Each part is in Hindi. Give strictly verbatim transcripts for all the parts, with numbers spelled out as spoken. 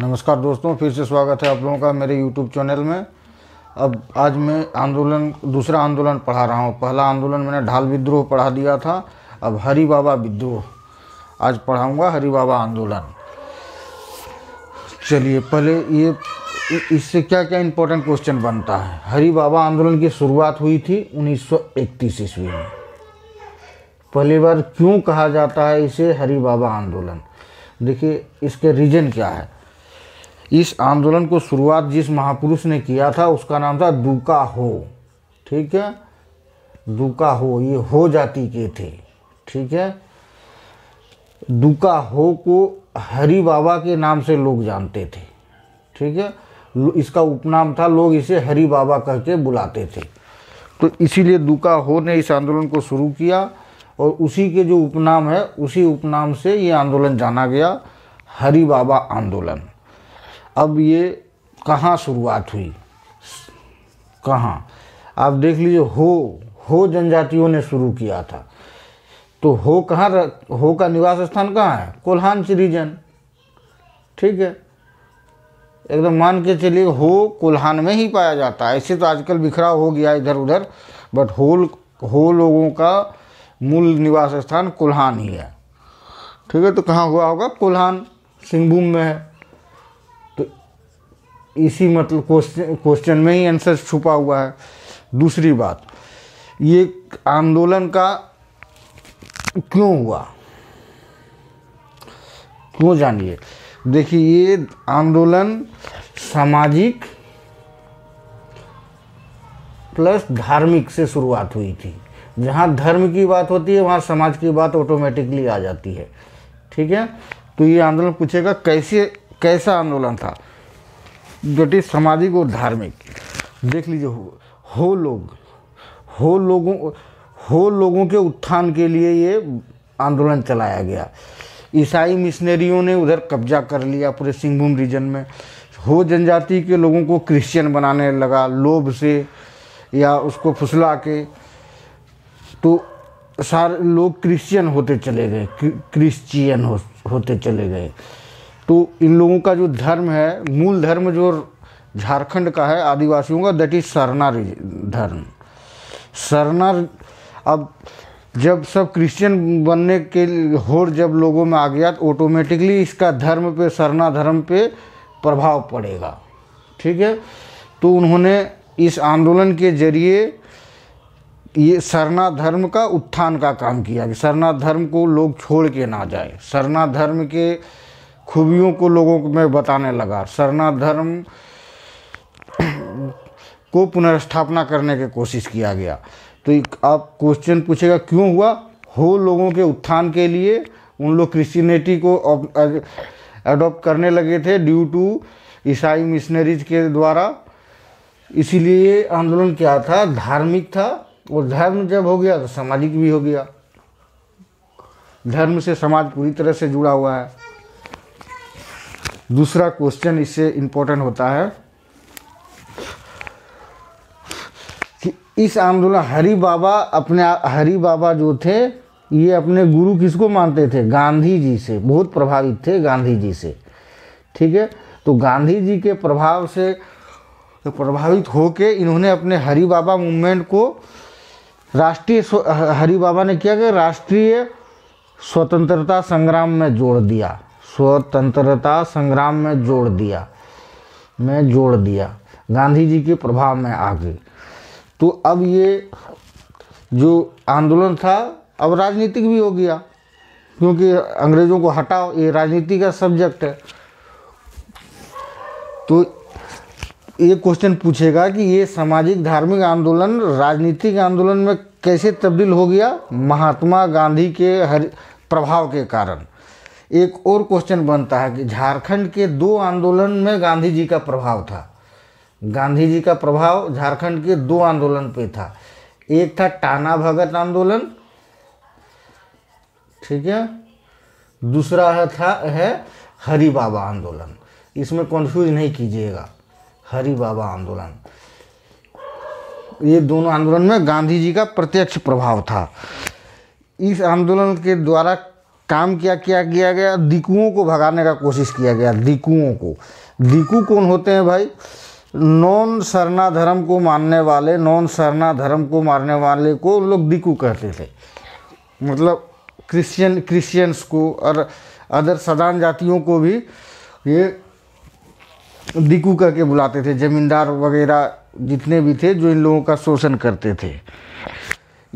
नमस्कार दोस्तों, फिर से स्वागत है आप लोगों का मेरे यूट्यूब चैनल में। अब आज मैं आंदोलन दूसरा आंदोलन पढ़ा रहा हूँ। पहला आंदोलन मैंने ढाल विद्रोह पढ़ा दिया था, अब हरि बाबा विद्रोह आज पढ़ाऊँगा, हरि बाबा आंदोलन। चलिए पहले ये इससे क्या क्या इम्पोर्टेंट क्वेश्चन बनता है। हरि बाबा आंदोलन की शुरुआत हुई थी उन्नीस सौ इकतीस ईस्वी में। पहली बार क्यों कहा जाता है इसे हरि बाबा आंदोलन? देखिए इसके रीजन क्या है। इस आंदोलन को शुरुआत जिस महापुरुष ने किया था उसका नाम था दुका हो। ठीक है, दुका हो, ये हो जाति के थे। ठीक है, दुका हो को हरि बाबा के नाम से लोग जानते थे। ठीक है, इसका उपनाम था, लोग इसे हरि बाबा कह के बुलाते थे। तो इसीलिए दुका हो ने इस आंदोलन को शुरू किया और उसी के जो उपनाम है उसी उपनाम से ये आंदोलन जाना गया, हरि बाबा आंदोलन। अब ये कहाँ शुरुआत हुई, कहाँ आप देख लीजिए, हो हो जनजातियों ने शुरू किया था। तो हो कहाँ, हो का निवास स्थान कहाँ है? कोल्हांची रीजन। ठीक है, एकदम मान के चलिए हो कोल्हान में ही पाया जाता है। ऐसे तो आजकल बिखराव हो गया इधर उधर, बट होल हो लोगों का मूल निवास स्थान कोल्हान ही है। ठीक है, तो कहाँ हुआ होगा? कोल्हान, सिंहभूम में है। तो इसी मतलब क्वेश्चन क्वेश्चन में ही आंसर छुपा हुआ है। दूसरी बात, ये आंदोलन का क्यों हुआ, क्यों जानिए। देखिए ये आंदोलन सामाजिक प्लस धार्मिक से शुरुआत हुई थी। जहाँ धर्म की बात होती है वहाँ समाज की बात ऑटोमेटिकली आ जाती है। ठीक है, तो ये आंदोलन पूछेगा कैसे, कैसा आंदोलन था, जटिल सामाजिक और धार्मिक। देख लीजिए हो, हो लोग हो लोगों हो लोगों के उत्थान के लिए ये आंदोलन चलाया गया। ईसाई मिशनरियों ने उधर कब्जा कर लिया पूरे सिंहभूम रीजन में। हो जनजाति के लोगों को क्रिश्चियन बनाने लगा लोभ से या उसको फुसला के, तो सारे लोग क्रिश्चियन होते चले गए, क्रिश्चियन हो, होते चले गए। तो इन लोगों का जो धर्म है, मूल धर्म जो झारखंड का है आदिवासियों का, दैट इज सरना धर्म, सरना। अब जब सब क्रिश्चियन बनने के होड़ जब लोगों में आ गया तो ऑटोमेटिकली इसका धर्म पे, सरना धर्म पे प्रभाव पड़ेगा। ठीक है, तो उन्होंने इस आंदोलन के जरिए ये सरना धर्म का उत्थान का काम किया कि सरना धर्म को लोग छोड़ के ना जाए। सरना धर्म के खूबियों को लोगों में बताने लगा, सरना धर्म को पुनर्स्थापना करने की कोशिश किया गया। तो आप क्वेश्चन पूछेगा क्यों हुआ? हो लोगों के उत्थान के लिए, उन लोग क्रिश्चियनिटी को अडॉप्ट करने लगे थे ड्यू टू ईसाई मिशनरीज के द्वारा। इसीलिए आंदोलन क्या था, धार्मिक था। और धर्म जब हो गया तो सामाजिक भी हो गया, धर्म से समाज पूरी तरह से जुड़ा हुआ है। दूसरा क्वेश्चन इससे इम्पोर्टेंट होता है कि इस आंदोलन हरि बाबा अपने हरि बाबा जो थे ये अपने गुरु किसको मानते थे? गांधी जी से बहुत प्रभावित थे, गांधी जी से। ठीक है, तो गांधी जी के प्रभाव से तो प्रभावित होके इन्होंने अपने हरि बाबा मूवमेंट को राष्ट्रीय, हरि बाबा ने क्या किया, राष्ट्रीय स्वतंत्रता संग्राम में जोड़ दिया, स्वतंत्रता संग्राम में जोड़ दिया में जोड़ दिया गांधी जी के प्रभाव में आगे। तो अब ये जो आंदोलन था अब राजनीतिक भी हो गया, क्योंकि अंग्रेज़ों को हटाओ ये राजनीति का सब्जेक्ट है। तो ये क्वेश्चन पूछेगा कि ये सामाजिक धार्मिक आंदोलन राजनीतिक आंदोलन में कैसे तब्दील हो गया? महात्मा गांधी के हर प्रभाव के कारण। एक और क्वेश्चन बनता है कि झारखंड के दो आंदोलन में गांधी जी का प्रभाव था, गांधी जी का प्रभाव झारखंड के दो आंदोलन पे था। एक था टाना भगत आंदोलन, ठीक है, दूसरा है था है हरि बाबा आंदोलन। इसमें कन्फ्यूज नहीं कीजिएगा, हरि बाबा आंदोलन, ये दोनों आंदोलन में गांधी जी का प्रत्यक्ष प्रभाव था। इस आंदोलन के द्वारा काम क्या किया किया गया, दिकुओं को भगाने का कोशिश किया गया। दिकुओं को, दिकू कौन होते हैं भाई? नॉन सरना धर्म को मानने वाले, नॉन सरना धर्म को मारने वाले को लोग दिकू कहते थे। मतलब क्रिश्चियन क्रिश्चियंस को और अदर सदान जातियों को भी ये दिकू कह के बुलाते थे, जमींदार वगैरह जितने भी थे जो इन लोगों का शोषण करते थे।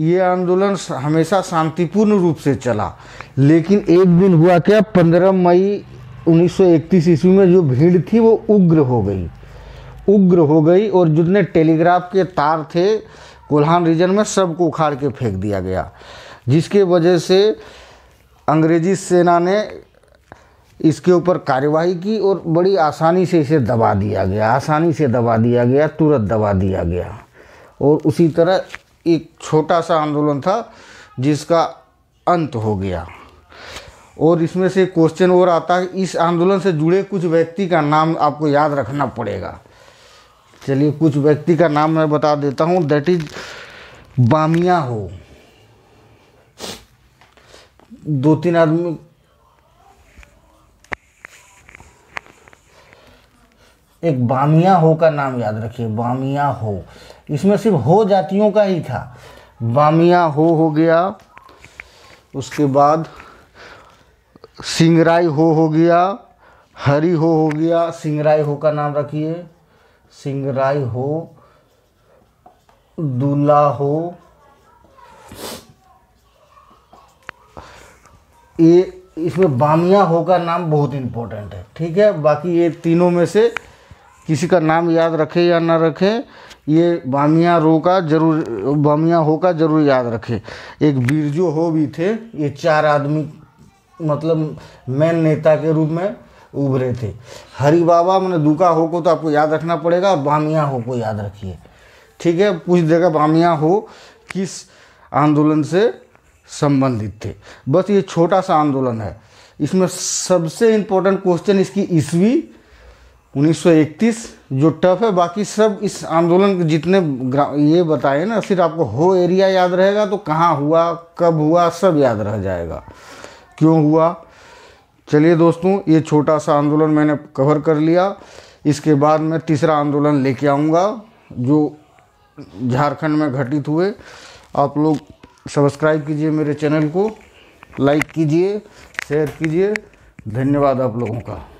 ये आंदोलन हमेशा शांतिपूर्ण रूप से चला, लेकिन एक दिन हुआ क्या, पंद्रह मई उन्नीस सौ इकतीस ईस्वी में जो भीड़ थी वो उग्र हो गई, उग्र हो गई और जितने टेलीग्राफ के तार थे कोल्हान रीजन में सबको उखाड़ के फेंक दिया गया, जिसके वजह से अंग्रेजी सेना ने इसके ऊपर कार्यवाही की और बड़ी आसानी से इसे दबा दिया गया, आसानी से दबा दिया गया, तुरंत दबा दिया गया। और उसी तरह एक छोटा सा आंदोलन था जिसका अंत हो गया। और इसमें से क्वेश्चन और आता है, इस आंदोलन से जुड़े कुछ व्यक्ति का नाम आपको याद रखना पड़ेगा। चलिए कुछ व्यक्ति का नाम मैं बता देता हूँ, दैट इज बामिया हो। दो तीन आदमी एक बामिया हो का नाम याद रखिए, बामिया हो। इसमें सिर्फ हो जातियों का ही था, बामिया हो हो गया, उसके बाद सिंगराई हो हो गया, हरी हो हो गया। सिंगराई हो का नाम रखिए, सिंगराई हो, दुल्ला हो। ये इसमें बामिया हो का नाम बहुत इम्पोर्टेंट है, ठीक है। बाकी ये तीनों में से किसी का नाम याद रखें या ना रखें, ये बामिया रो का जरूर, बामिया हो का जरूर याद रखें। एक बिरजू हो भी थे, ये चार आदमी मतलब मेन नेता के रूप में उभरे थे। हरी बाबा मैंने दुका हो को तो आपको याद रखना पड़ेगा, और बामिया हो को याद रखिए, ठीक है। पूछ देगा बामिया हो किस आंदोलन से संबंधित थे। बस ये छोटा सा आंदोलन है, इसमें सबसे इम्पोर्टेंट क्वेश्चन इसकी ईस्वी उन्नीस सौ इकतीस जो टफ है। बाकी सब इस आंदोलन के जितने ये बताए ना, सिर्फ आपको हो एरिया याद रहेगा तो कहाँ हुआ, कब हुआ, सब याद रह जाएगा, क्यों हुआ। चलिए दोस्तों, ये छोटा सा आंदोलन मैंने कवर कर लिया। इसके बाद मैं तीसरा आंदोलन लेके आऊँगा जो झारखंड में घटित हुए। आप लोग सब्सक्राइब कीजिए मेरे चैनल को, लाइक कीजिए, शेयर कीजिए। धन्यवाद आप लोगों का।